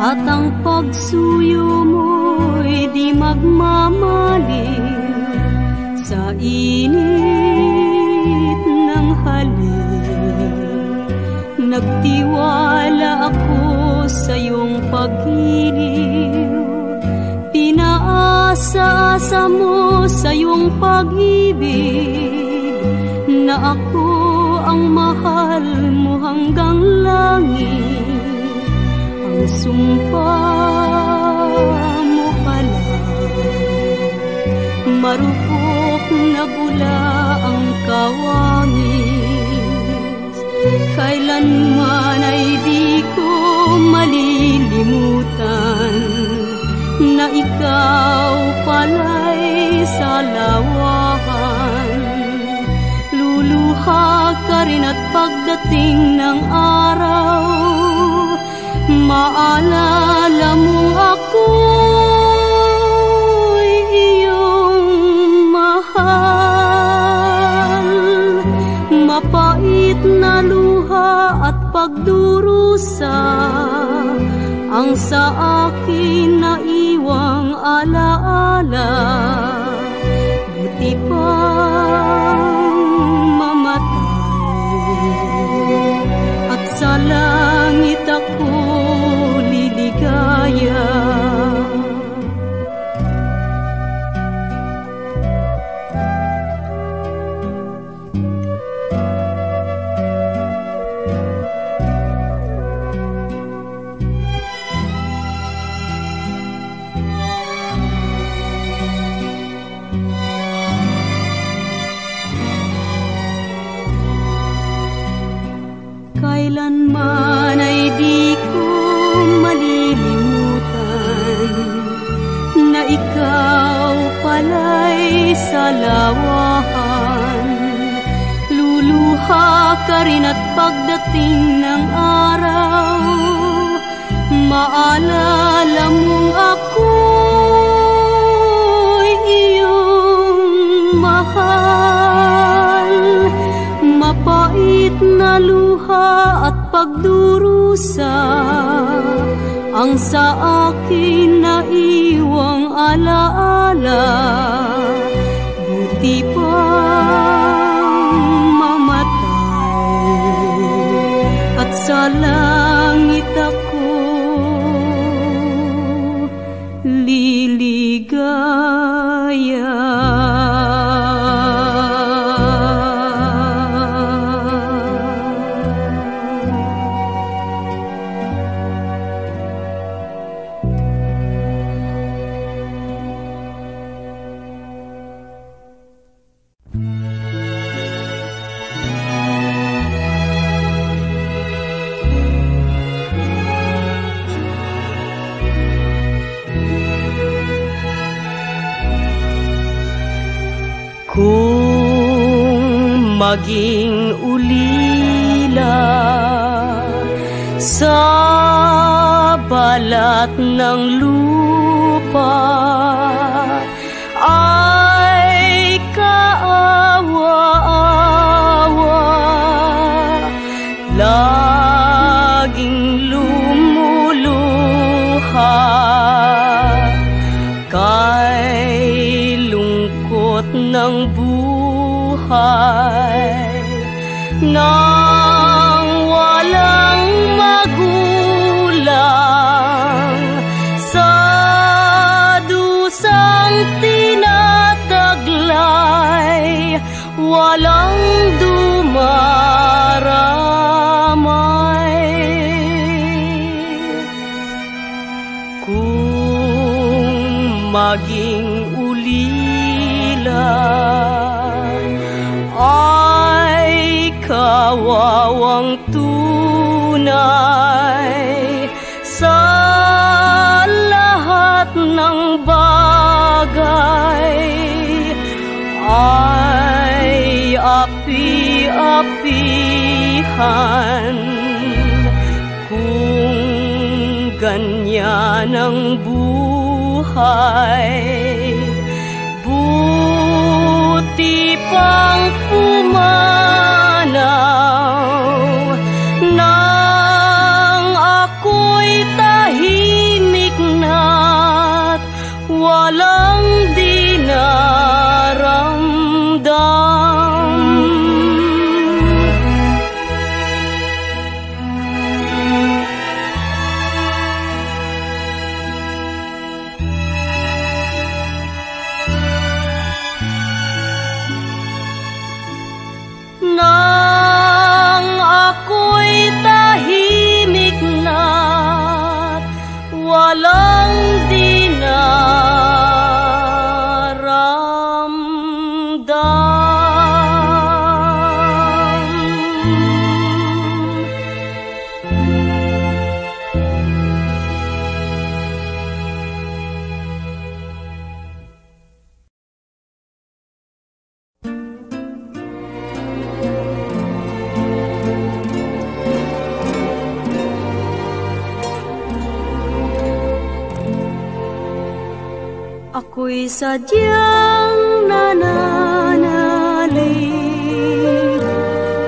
At ang pagsuyo mo'y di magmamaling sa init ng halik. Nagtiwala ako sa iyong pag-iliw, pinaasa-asa mo sa iyong pag-ibig, na ako ang mahal mo hanggang langit. Ang sumpa mo pala, marupok na bula ang kawangis. Kailanman ay di ko malilimutan na ikaw pala'y salawahan. Luluha ka rin at pagdating ng araw, maalala mo ako'y iyong mahal. Mapait na luha at pagdurusa ang sa akin na iwang alaala. Buti pang mamatay at sa langit ako liligaya. Kailanman ay di ko malilimutan na ikaw pala'y salawahan. Luluha ka rin at pagdating ng araw, maalala mo ako'y iyong mahal. Mapait na luha at pagdurusa ang sa akin na iwang alaala. Buti pang mamatay at sa langit ako liligaya. Maging ulila sa balat ng lupa, ay kaawa-awa, laging lumuluha kay lungkot ng buhay nang walang magulang sa dusang tinataglay, walang dumaramay. Kung maging ulila, kawawang tunay sa lahat ng bagay, ay api-apihan. Kung ganyan ang buhay, buti pang puman nang ako'y tahimik. Kuy sadyang nananalig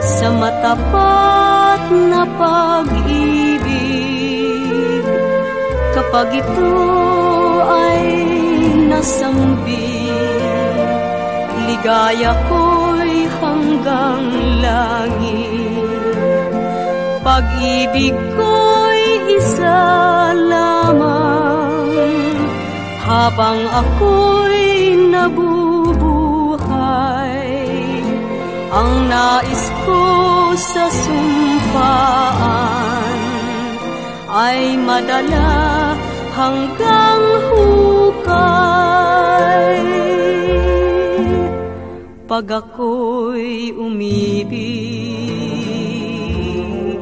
sa matapat na pag-ibig, kapag ito ay nasambing, ligaya ko'y hanggang langit. Pag-ibig ko'y isa lamang, habang ako'y nabubuhay, ang nais ko sa sumpaan ay madala hanggang hukay. Pag ako'y umibig,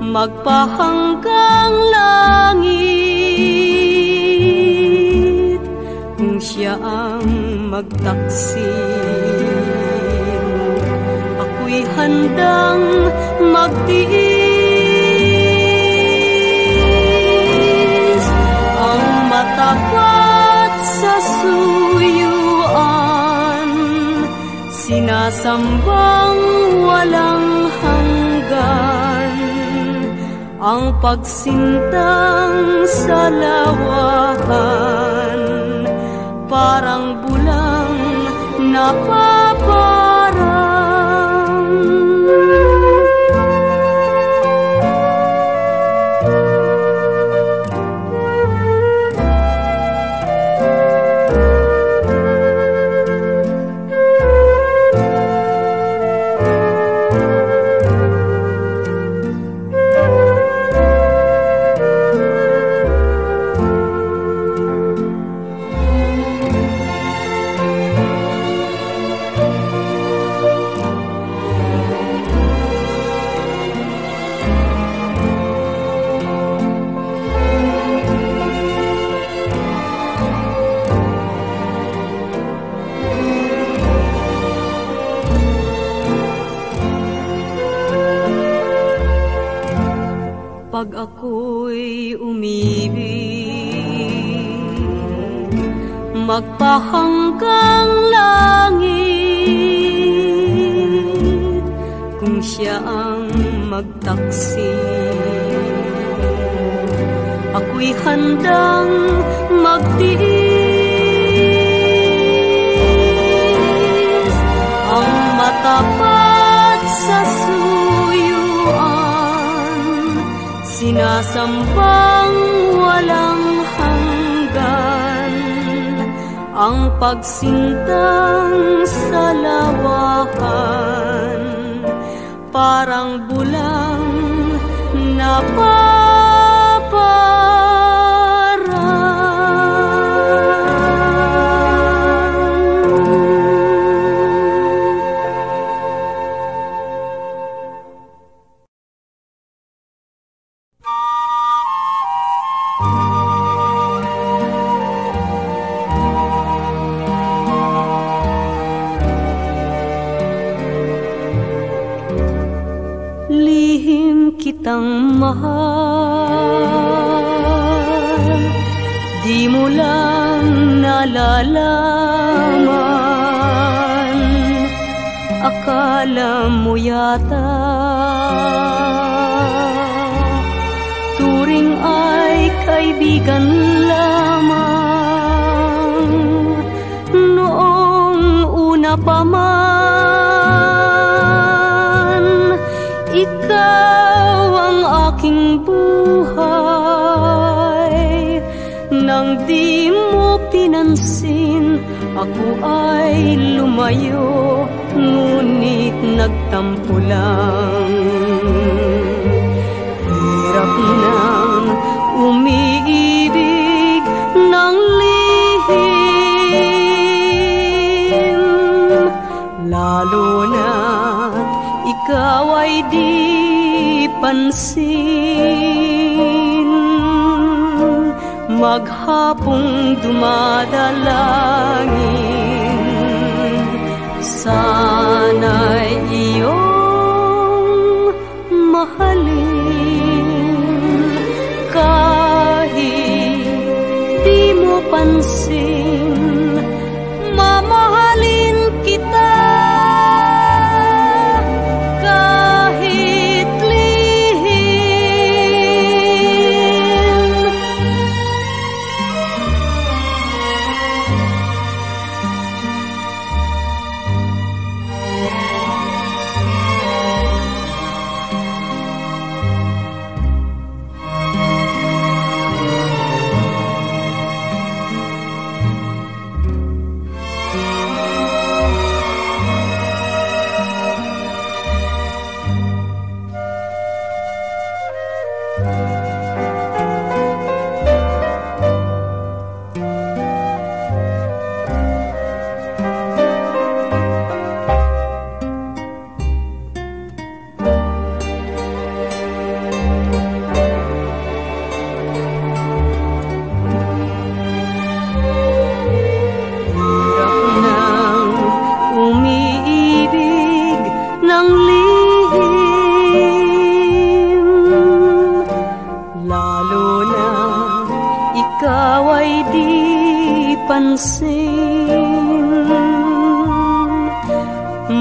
magpahanggang langit, kung siya ang magtaksim, ako'y handang magtiis. Ang matapat sa suyuan, sinasambang walang hanggan, ang pagsintang sa lawakan, parang bulang napaparang. Pag ako'y umibig, magpahanggang langit, kung siya ang magtaksim, ako'y handang magtiis. Ang matapat sa sinasambang walang hanggan, ang pagsintang sa lawakan, parang bulang napaparang. Kitang mahal, di mo lang nalalaman, akala mo yata turing ay kaibigan lamang, noong una pa man ikaw aking buhay. Nang di mo pinansin, ako ay lumayo, ngunit nagtampo lang. Hirap nang umiibig ng lihim, lalo na't ikaw ay di pansin. Maghapong dumadalangin, sana'y iyong mahalin, kahit di mo pansin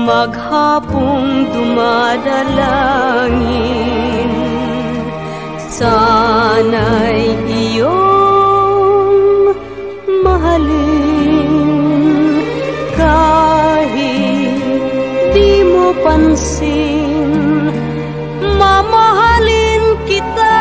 Maghapong dumadalangin, sana'y iyong mahalin. Kahit di mo pansin, mamahalin kita.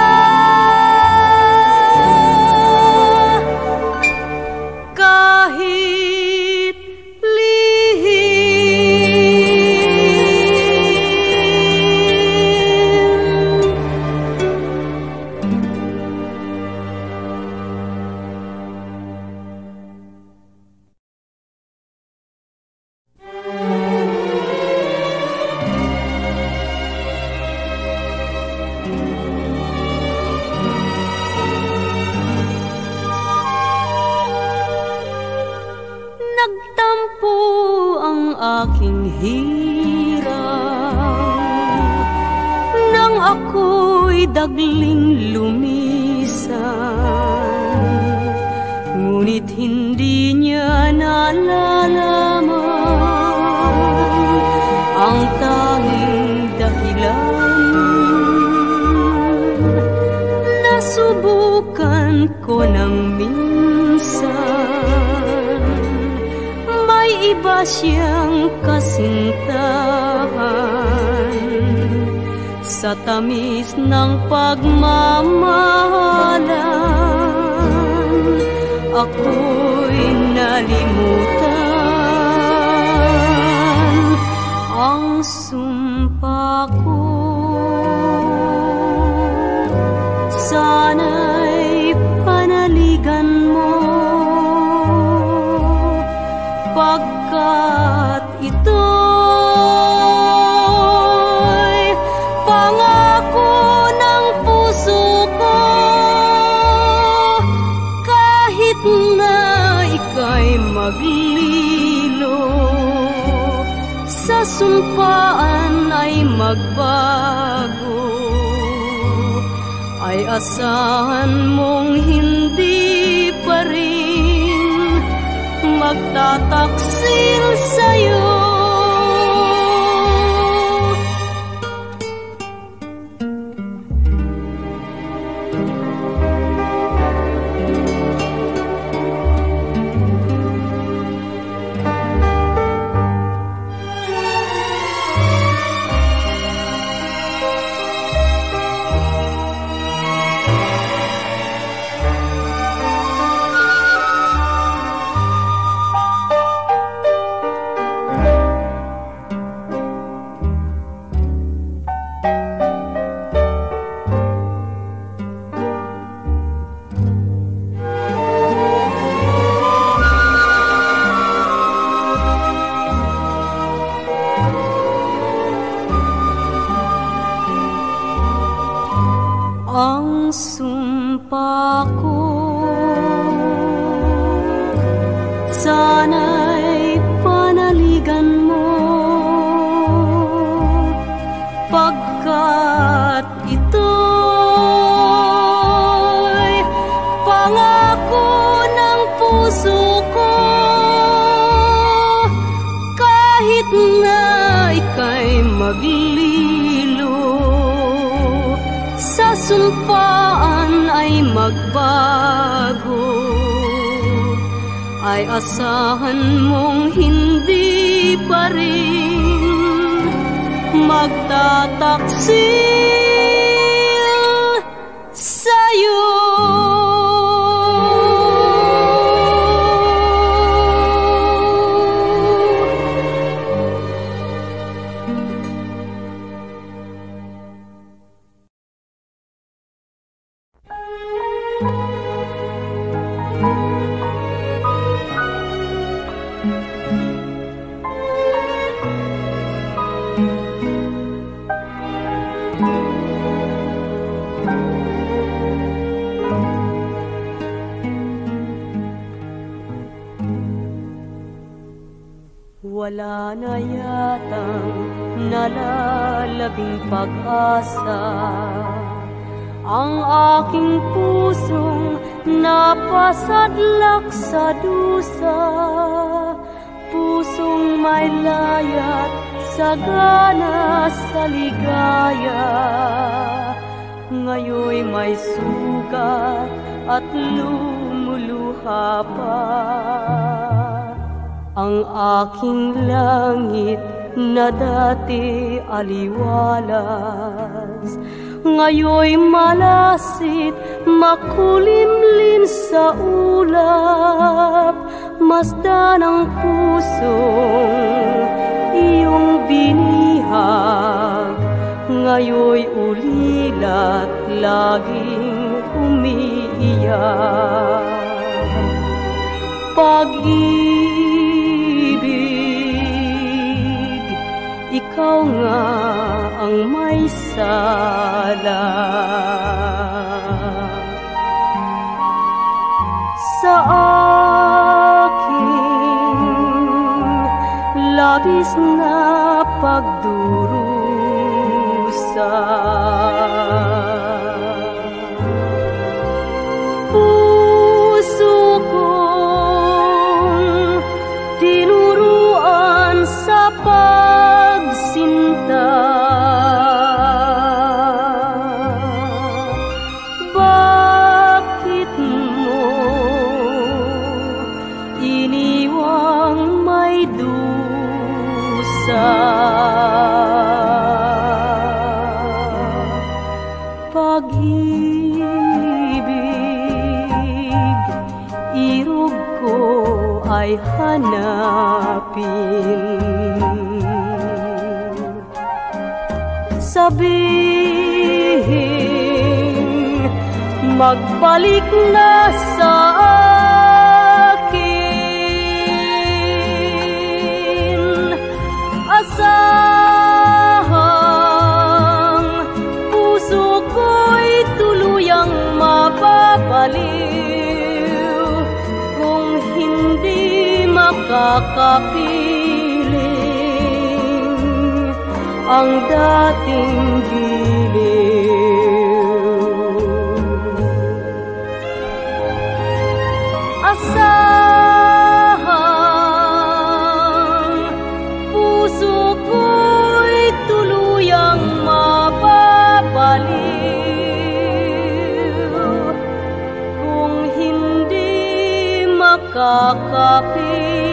Wala na yatang nalalabing pag-asa ang aking pusong napasadlak sa dusa, pusong may layat sa gana sa ligaya. Ngayoy may sugat at lumuluha pa ang aking langit na dati aliwalas, ngayoy malasit, makulimlim sa ulap, masdan ang pusong iyong binihag, ngayoy ulilat, laging umiiyak. Pag-ibig, ikaw nga ang may sala. Sa aking labis na pagdurusa, pag-ibig, irog ko ay hanapin. Sabihin, magbalik na sa akin. Kung hindi makakapiling ang dating giliw, asahang puso ko'y tuluyang mapapaliw. Kakapiling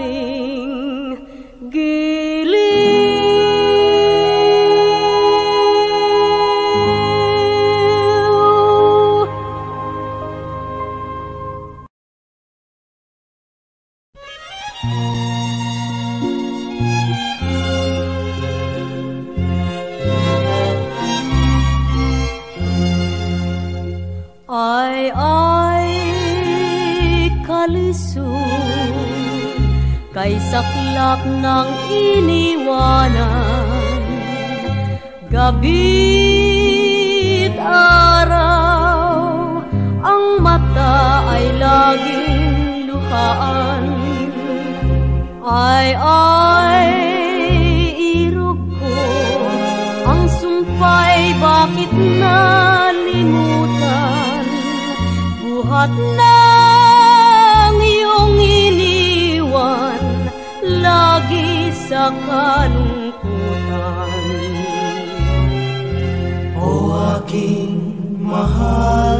giliw. Kay saklap ng iniwanan, gabi't araw ang mata ay laging luhaan. Ay irog ko ang sumpay, bakit nalimutan buhat ng iyong iniwan lagi sa kalungkutan. O aking mahal,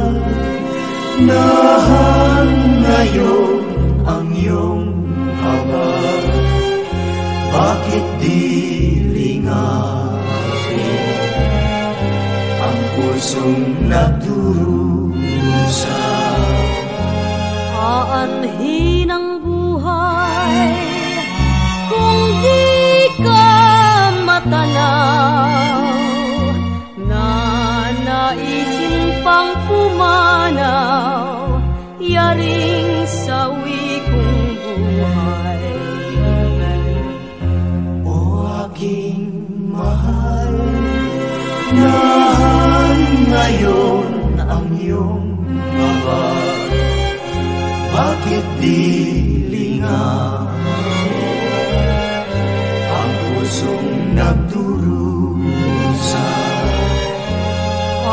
nahan ngayon ang iyong habag, bakit di lingapin ang pusong nagdurusa? Aanhin ang buhay kung di ka matanaw, panaw, yaring sawi kong buhay. O aking mahal, nahan ngayon ang iyong mata. Bakit di linga ang pusong nagdurusa?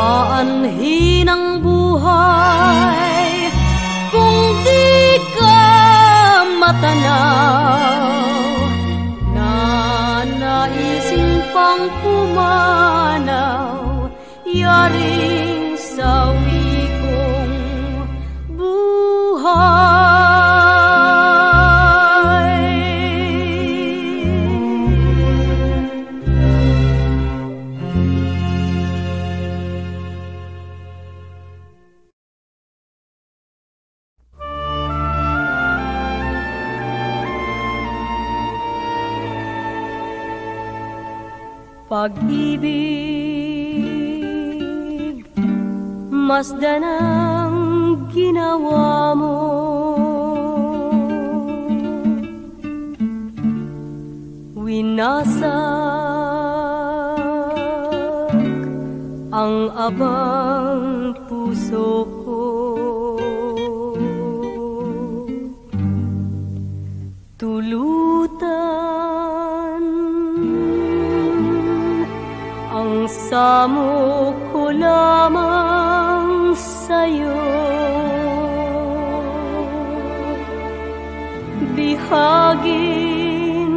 Aanhin ang buhay kung di ka matanaw, na naisin pang pumanaw, yaring sawi kong buhay. Pag-ibig, masdan ang ginawa mo, winasak ang abang puso ko. Samo ko lamang sa'yo, bihagin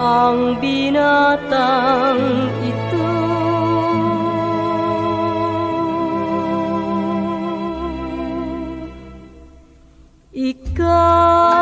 ang binatang ito. Ikaw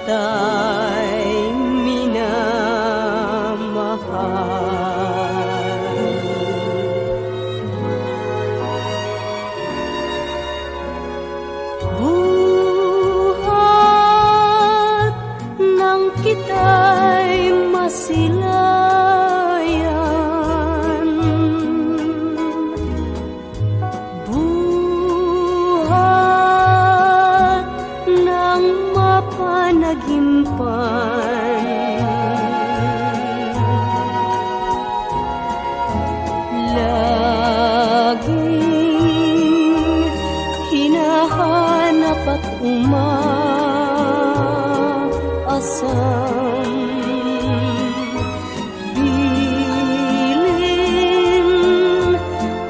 kita'y minamahal. Buhat ng kita'y masilayan, buhat ng mapanaginpan. Laging hinahanap at umaasa.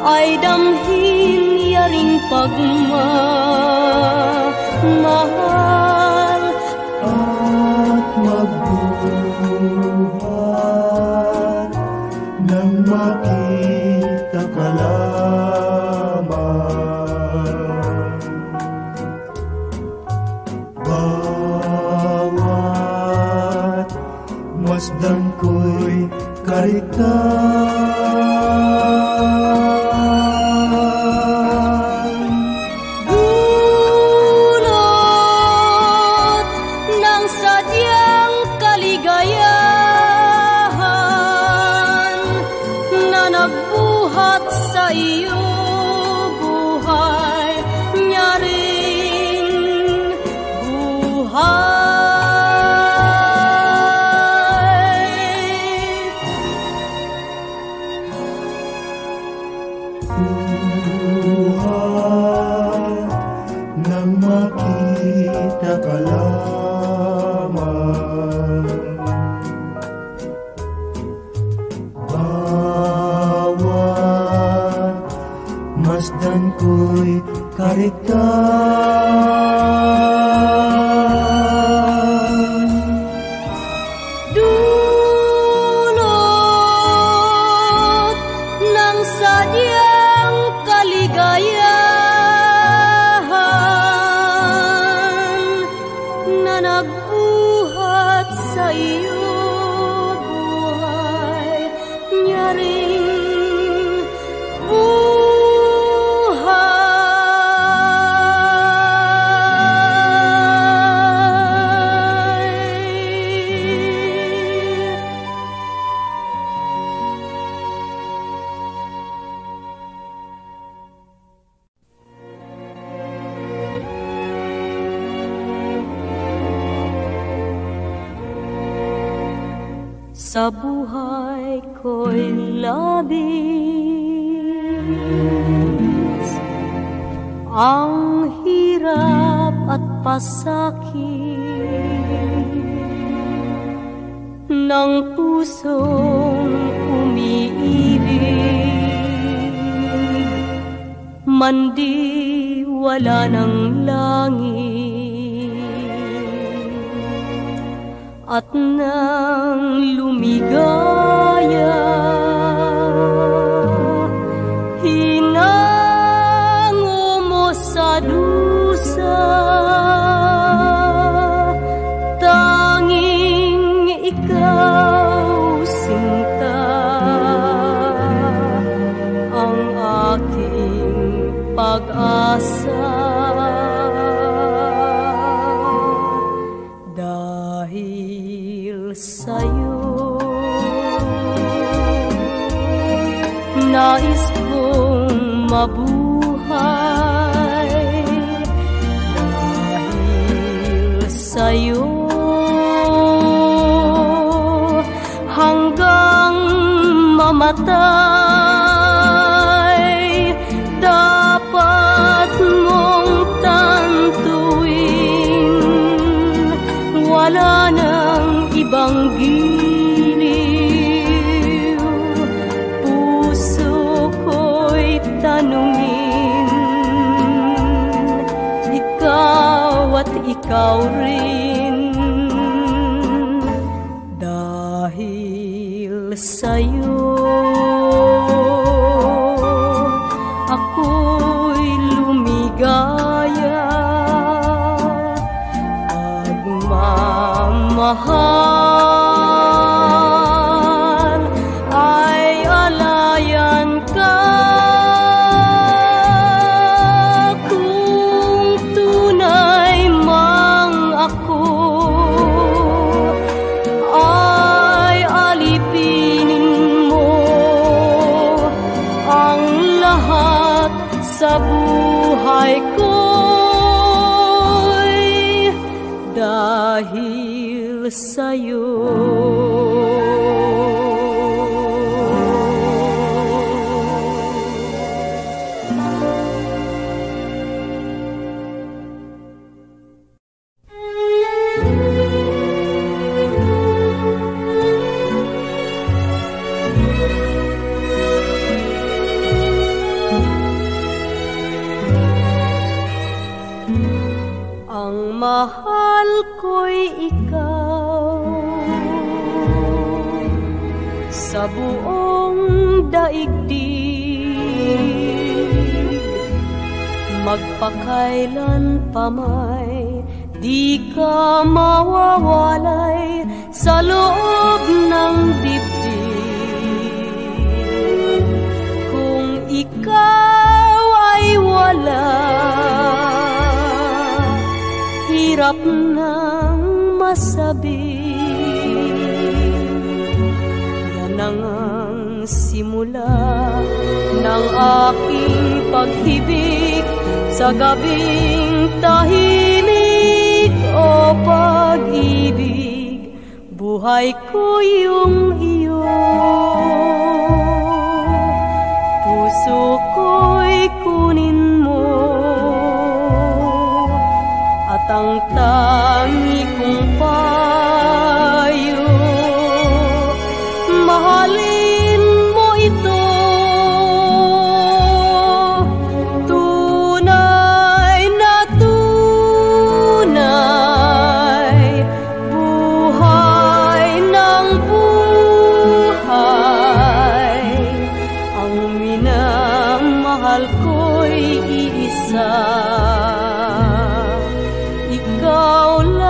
Ay damhin niya ring pagmamahal at magbubuhat nang makita ka lamang. Bawat masdang ko'y kariktan. Makita ka lamang, bawat masdan ko'y kariktan. Dulot ng sadyang kaligayahan, nagbuhat sa iyo buhay niya ring buhay. Sa buhay ko'y labis ang hirap at pasakit ng pusong umiibig, mandiwala ng langit at nang lumigaya, hinango mo sa dusa, tanging ikaw sinta ang aking pag-asa. Nais kong mabuhay dahil sa'yo, hanggang mamatay dapat mong tantuin, wala nang ibang tanungin, ikaw at ikaw rin, dahil sa'yo ako'y lumigaya at kasiyahan ay alayan ka, kung tunay mang ako ay alipinin mo ang lahat sa buhay ko'y dahil sa'yo. Mahal ko'y ikaw sa buong daigdig, magpakailan pa may di ka mawawalay sa loob ng dibdib. Kung ikaw ay wala, hirap nang masabi. Yan ang simula ng aking pag-ibig sa gabing tahimik o pag-ibig. Buhay ko yung iyo, puso ko'y kunin mo. Ang tangi kong payo, mahalin mo ito. Tunay na tunay, buhay ng buhay. Ang minamahal ko'y iisa, ikaw lamang.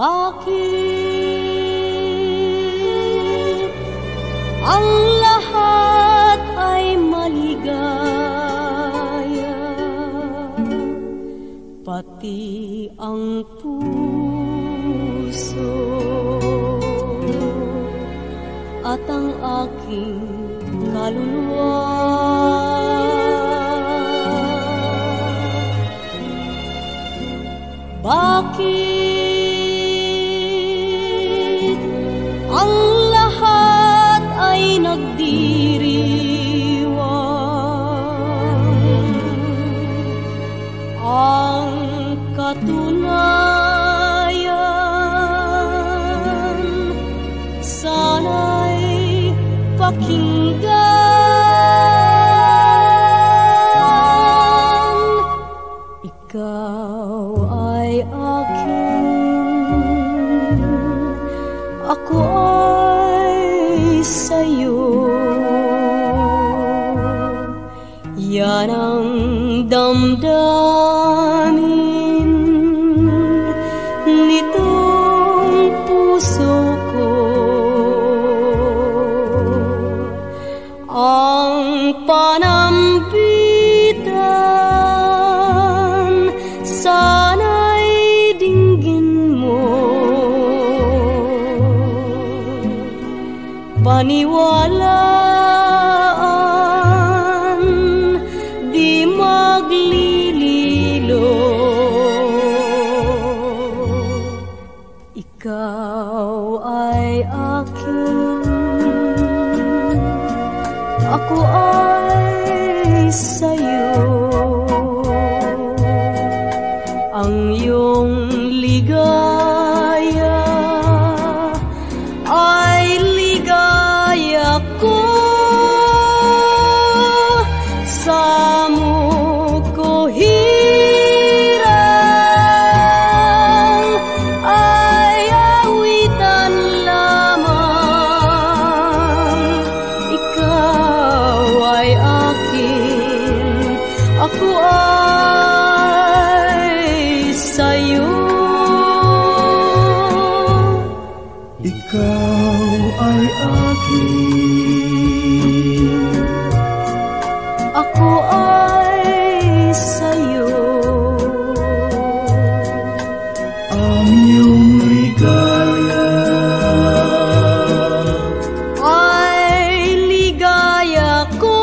Bakit ang lahat ay maligaya, pati ang puso at ang aking kaluluwa? Bakit ang lahat ay nagdiriwang? Ang katunayan sana'y pakinggan. Ikaw ay akin, ako ay sa'yo. Yan parang damdamin nitong puso ko. Ang panambitan sana'y dinggin mo, paniwalaan di maglililo. Ikaw ay akin, ako ay sa'yo. Ang iyong ligaya ay ligaya ko. Sa mukohiran ay awitan lamang. Ikaw ay akin, ako ay sa'yo. Ikaw ay akin, ako ay sa'yo. Ang iyong ligaya ay ligaya ko.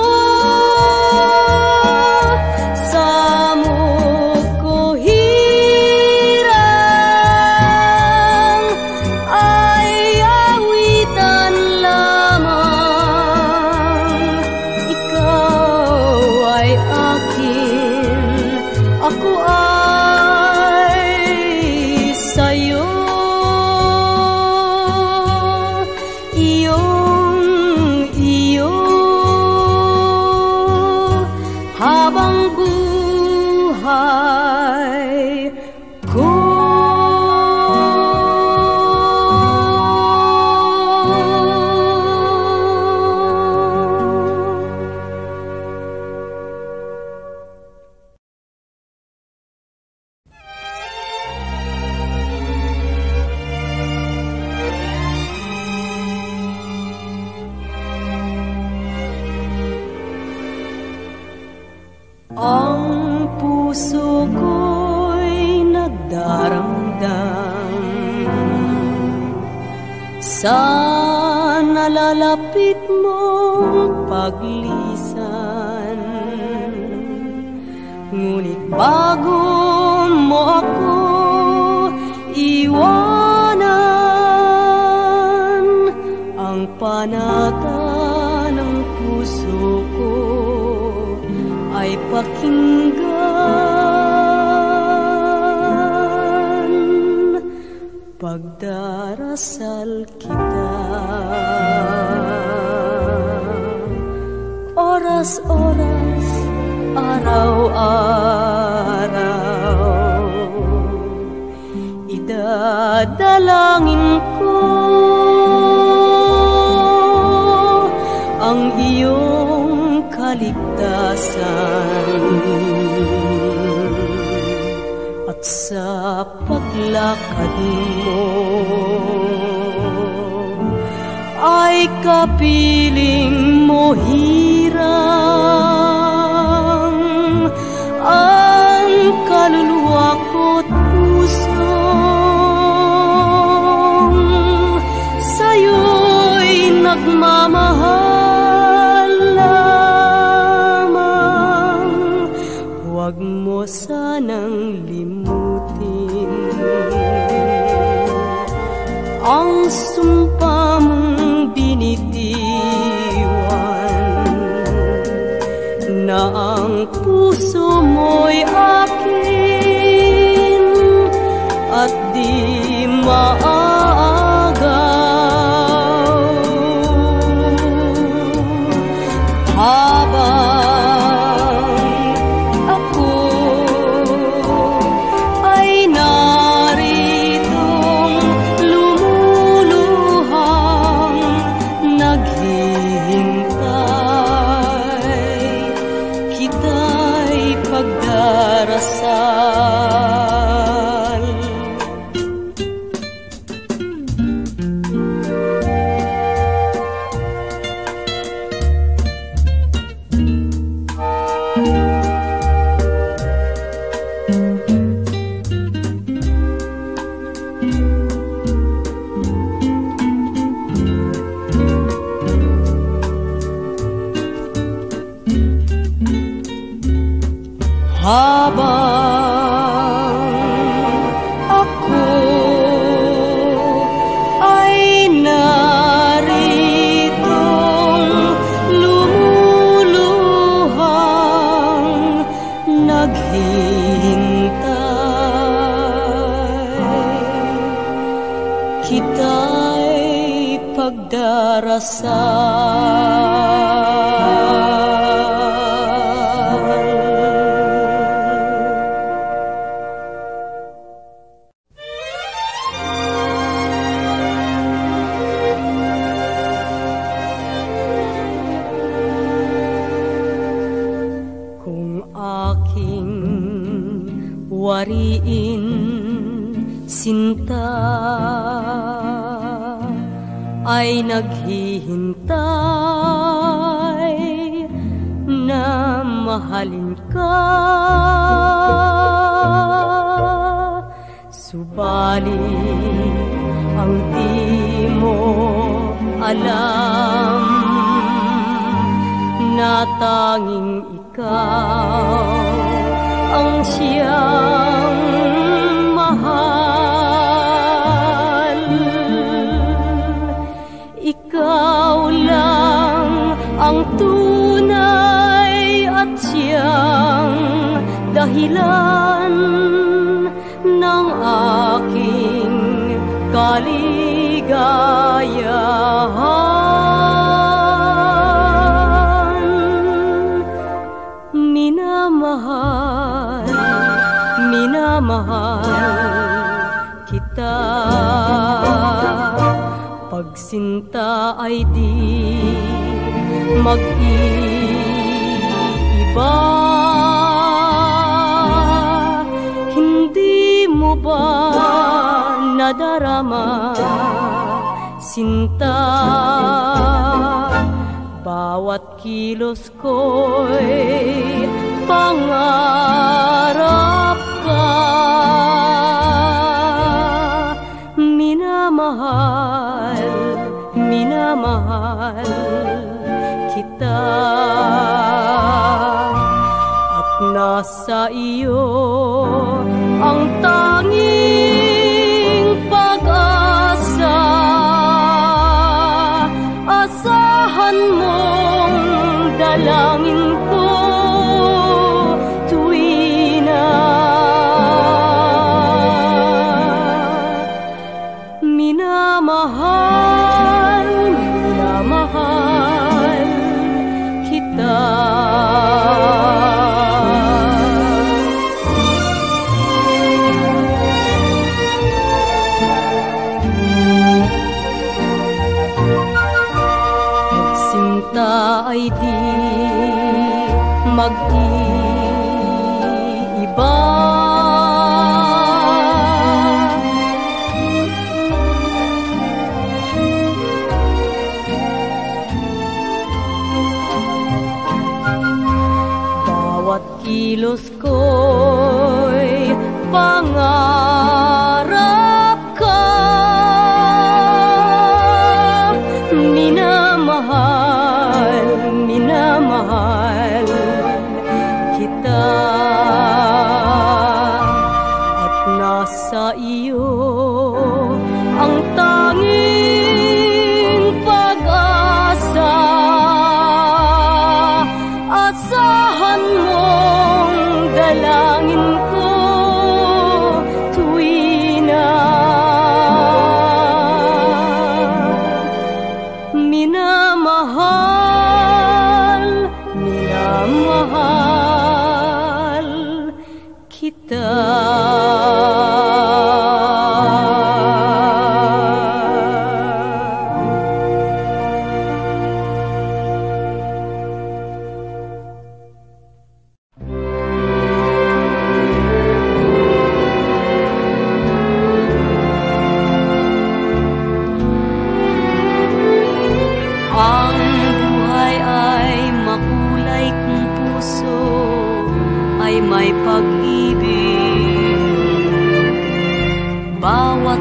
Sa mukohiran ay awitan lamang. Ikaw ay akin, ako ay sa'yo. Iyong iyo habang buhay ko. Ang puso ko'y nagdaramdam sa nalalapit mong paglisan. Ngunit bago mo ako iwanan, ang panata ng puso ko ay pakinggan. Pagdarasal kita oras-oras, araw-araw, idadalangin ko ang iyong kaligtasan. At sa paglakad mo ay kapiling mo hirang ang kaluluwa ko't pusong sa'yo'y nagmamahal. Huwag mo sanang limutin ang sumpa mong binitiwan, na ang puso mo'y akin at di maaagaw. Narito lumulubog Habang ako ay naritong lumuluhang naghihintay, kita'y pagdarasal. Wariin sinta ay naghihintay na mahalin ka, subalit ang di mo alam na tanging ikaw ang siyang mahal. Ikaw lang ang tunay at siyang dahilan ng aking kaligayahan. Minamahal kita, pagsinta ay di mag-iiba. Hindi mo ba nadarama, sinta? Bawat kilos ko'y pangarap ka. Minamahal kita, at nasa iyo ang tanging pag-asa. Asahan mong dalangin ko tuwina. Minamahal kita. Pagsinta ay di mag-iiba. Kilos ko'y pangarap ka. Minamahal kita, at nasa iyo ang tanging pag-asa. Asahan mo dalangin ko tuwina. Minamahal kita.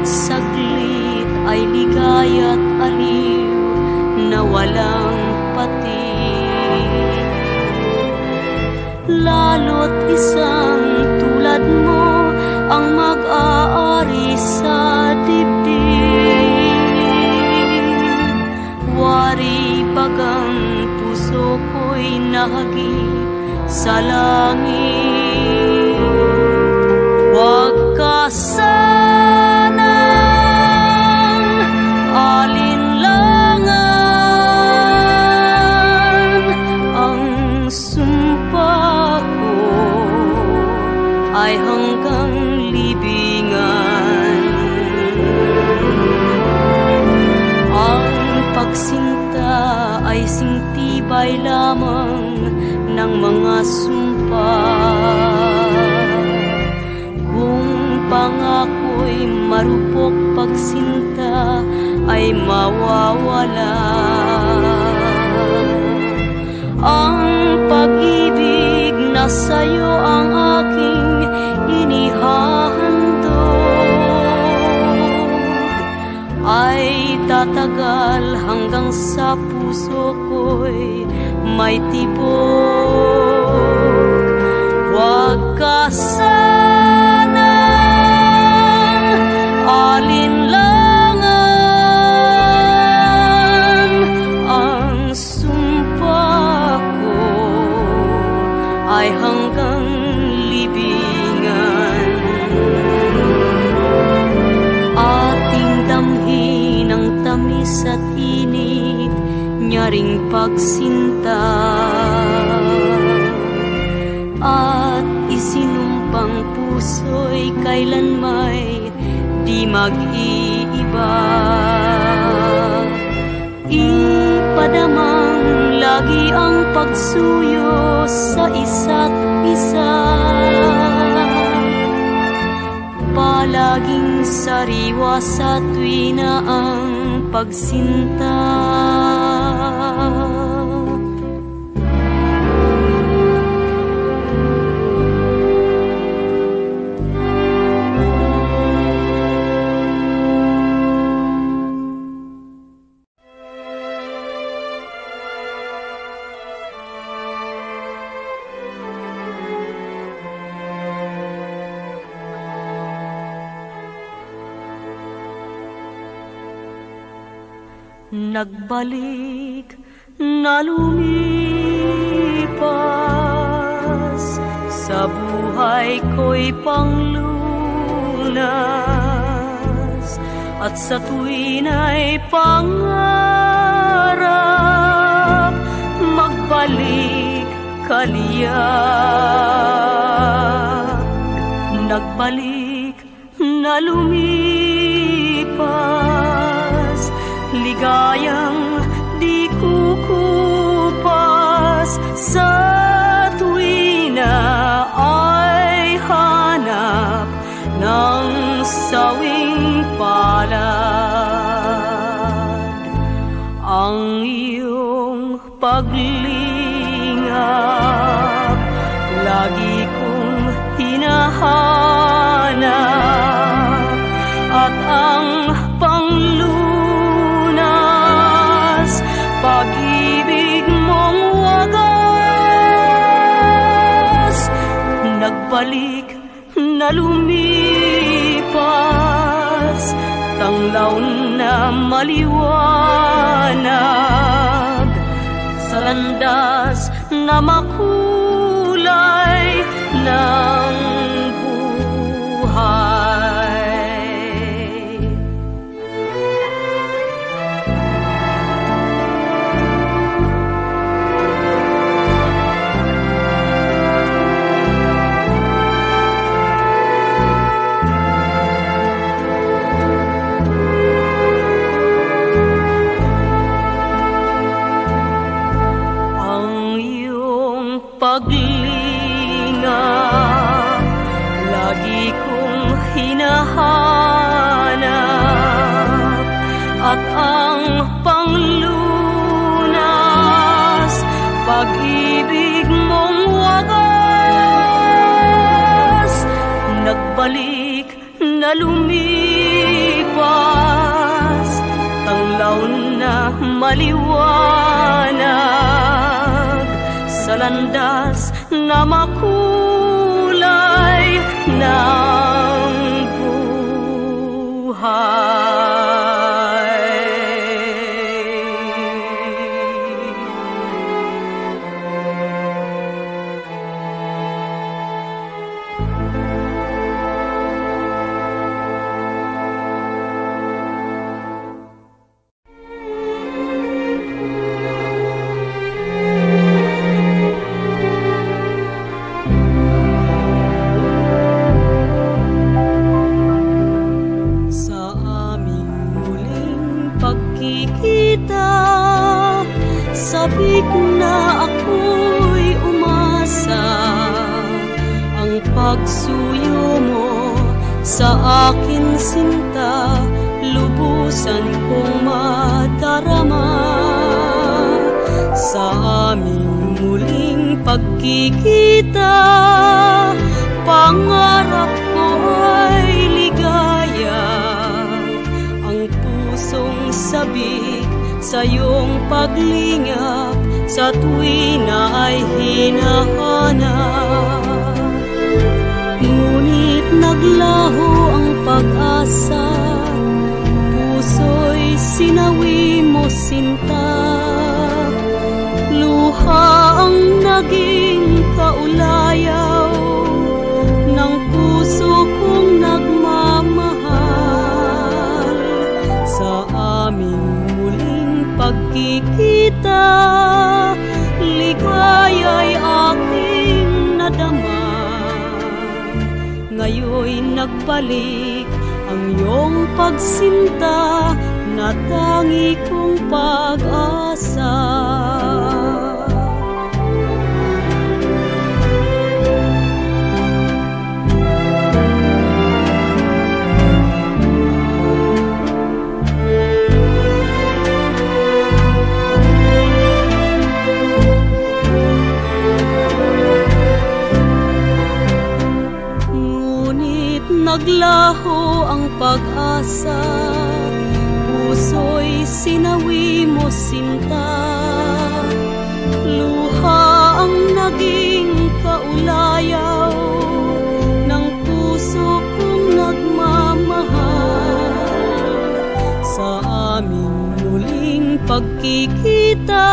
Saglit ay ligaya't aliw na walang pati. lalo't isang tulad mo ang mag-aari sa dibdib. Wari pag ang puso ko'y nahagi sa langit, huwag ka sanang alinlangan. Ang sumpa ko ay hanggang libingan. Ang pagsinta ay singtibay lamang ng mga sumpa. Pangako'y marupok, pagsinta ay mawawala. Ang pag-ibig na sa'yo ang aking inihahandog ay tatagal hanggang sa puso ko'y may tibok. Huwag ka alinlangan. Ang sumpa ko ay hanggang libingan. Ating damhin ang tamis at init niya ring pagsinta, at isinumpang puso'y kailan may di mag-iiba. Ipadamang lagi ang pagsuyo sa isa't isa, palaging sariwa sa tuwi na ang pagsinta. Nagbalik na lumipas, sa buhay ko'y panglunas, at sa tuwin ay pangarap magbalik kaliyak. Nagbalik na lumipas, ligayang di kukupas, sa tuwi na ay hanap ng sawing palad. Ang iyong paglingap lagi kong hinahanap, at ang pag-ibig mong wagas. Nagbalik na lumipas, tanglaw na maliwanag, sa landas na makulay ng buhay. Paglingap lagi kong hinahanap, at ang panglunas pag-ibig mong wagas. Nagbalik na lumipas, tanglaw na maliwanag, sa landas na makulay ng buhay. Sabi ko na ako'y umasa, ang pagsuyo mo sa akin sinta, lubusan kong madarama. Sa aming muling pagkikita, pangarap ko ay ligaya, ang pusong sabi sa iyong paglingap, sa tuwi na ay hinahanap. Ngunit naglaho ang pag-asa, puso'y sinawi mo sinta. Luha ang naging kaulayaw ng puso kong nagmamahal. Sa aming pagkikita, ligaya'y aking nadama. Ngayon nagbalik ang iyong pagsinta, na tangi kong pag-asa. Naglaho ang pag-asa, puso'y sinawi mo sinta. Luha ang naging kaulayaw ng puso kong nagmamahal. Sa aming muling pagkikita,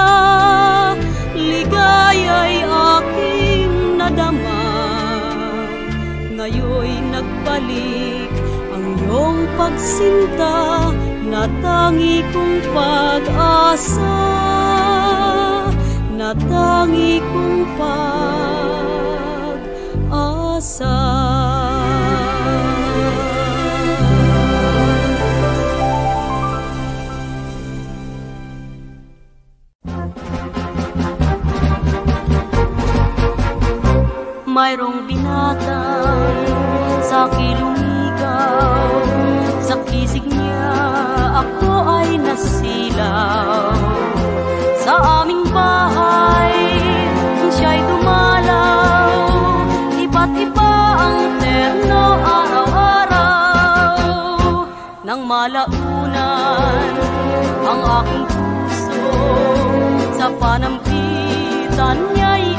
ligaya'y aking nadama. Ngayo'y nagbalik ang iyong pagsinta, na tangi kong pag-asa, na tangi kong pag-asa. Mayroong binatang sa kilumigaw, sa kisig niya ako ay nasilaw. Sa aming bahay siya'y dumalaw, iba't-iba ang terno araw-araw. Nang malaunan ang aking puso, sa panampitan niya'y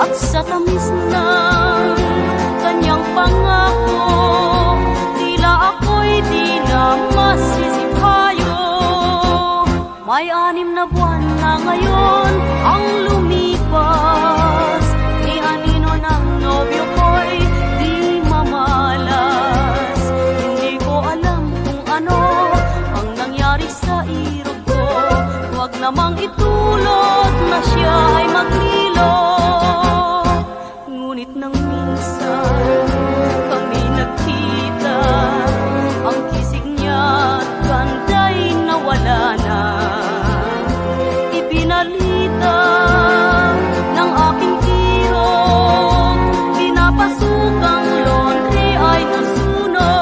at sa tamis ng kanyang pangako, tila ako'y di na masisipayo. May 6 na buwan na ngayon ang lumipas, ni anino ng nobyo ko'y di mamalas. Hindi ko alam kung ano ang nangyari sa irog ko, huwag namang itulot na siya ay maghilo. Ngunit nang minsan kami nagkita, ang kisig niya at ganda'y nawala na. Ibinalita ng aking tirong, pinapasukang laundry ay nasunog.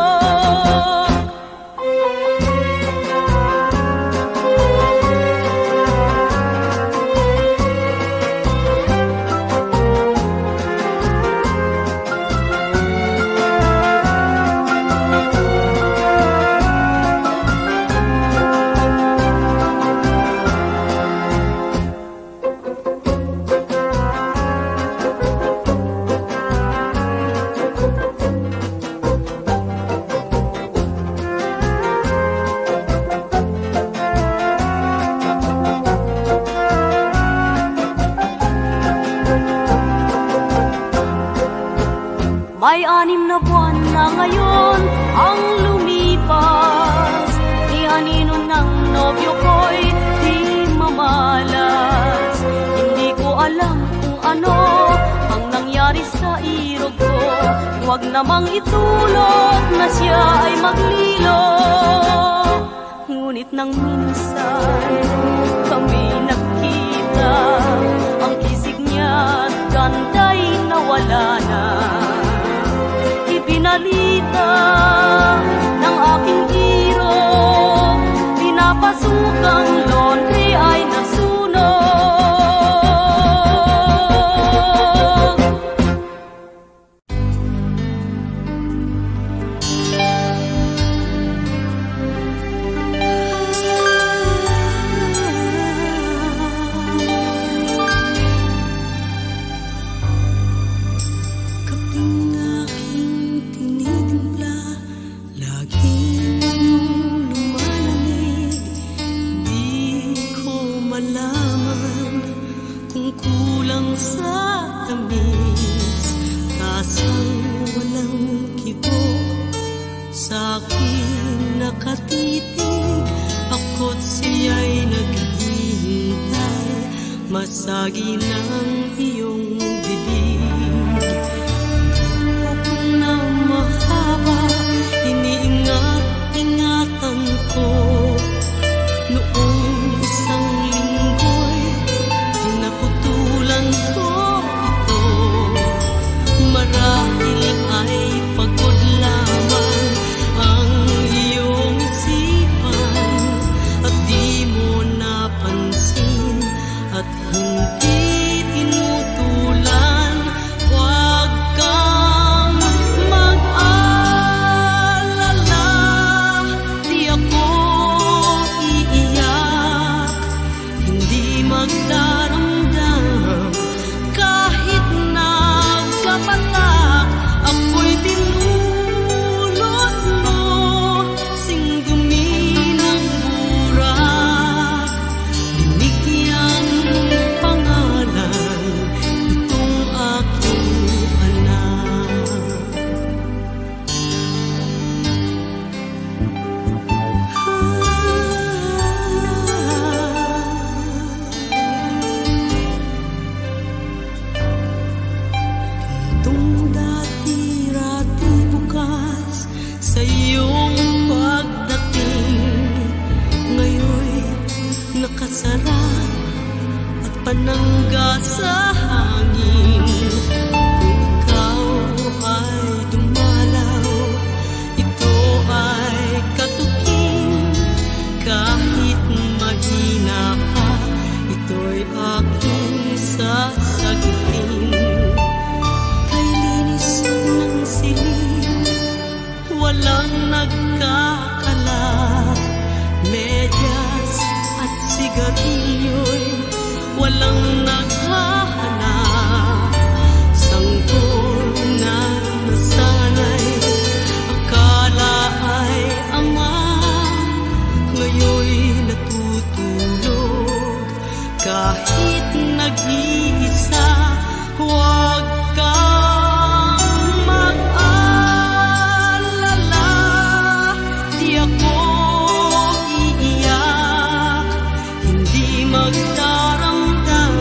May 6 na buwan na ngayon ang lumipas. Ianinom ng nobyo ko'y di mamalas. Hindi ko alam kung ano ang nangyari sa irog ko. Huwag namang itulog na siya ay maglilo. Ngunit nang minsan kami nakita, ang isig niya't ganda'y nawala na. Pinalita ng aking irog, pinapasukang laundry ay nasunog. Masagi ng iyong bibig, buhok na mahaba, iniingat-ingatan ko. Noong isang linggo'y pinaputulan ko ito. Marahil ay pagod lamang ang iyong isipan at di mo napansin at hindi tinutulan. Huwag kang mag-alala, di ako iiyak, hindi magdaramdam kahit nagpapatak. Ako'y pinulot mo, singdumi ng burak, binigyan pangalan itong aking anak. Itong dati-rati bukas sa iyong pagdating, ngayon nakasara at panangga sa hangin. Kung ikaw ay dumalaw, ito ay katukin. Kahit mahina pa, ito'y aking sasagutin. Kay linis ng silid, walang nagkakalat. Medyas at sigarilyo'y walang naghahanap. Sanggol na nasanay, akala ay ama, ngayon natutulog kahit nag-iisa. Huwag kang mag-alala, di ako iiyak, hindi magdaramdam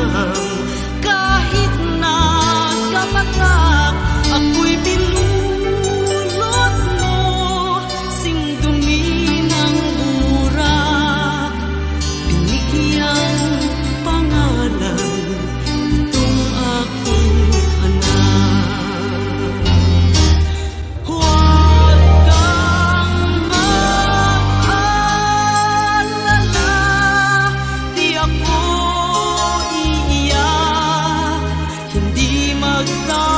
kahit nagkapatak. Ako'y pinulot mo, singdumi ng burak, binigyan pangalan itong aking anak. Huwag kang mag-alala, di ako iiyak, hindi magdaramdam